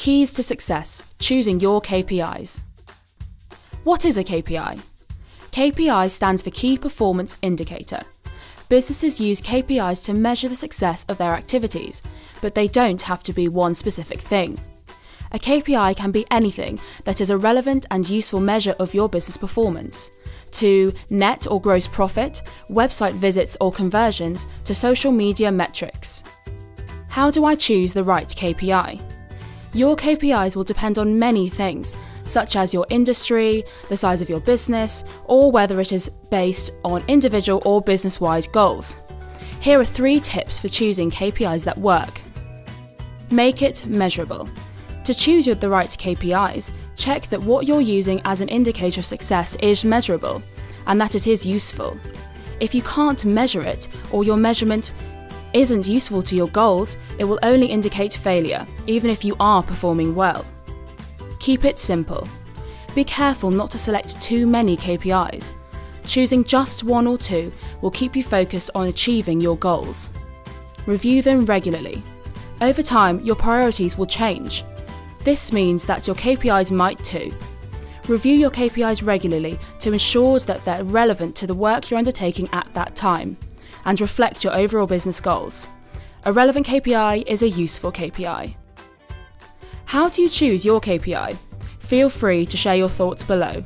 Keys to success, choosing your KPIs. What is a KPI? KPI stands for Key Performance Indicator. Businesses use KPIs to measure the success of their activities, but they don't have to be one specific thing. A KPI can be anything that is a relevant and useful measure of your business performance, to net or gross profit, website visits or conversions, to social media metrics. How do I choose the right KPI? Your KPIs will depend on many things, such as your industry, the size of your business, or whether it is based on individual or business-wide goals. Here are 3 tips for choosing KPIs that work. Make it measurable. To choose the right KPIs, check that what you're using as an indicator of success is measurable and that it is useful. If you can't measure it, or your measurement isn't useful to your goals, it will only indicate failure, even if you are performing well. Keep it simple. Be careful not to select too many KPIs. Choosing just 1 or 2 will keep you focused on achieving your goals. Review them regularly. Over time, your priorities will change. This means that your KPIs might too. Review your KPIs regularly to ensure that they're relevant to the work you're undertaking at that time, and reflect your overall business goals. A relevant KPI is a useful KPI. How do you choose your KPI? Feel free to share your thoughts below.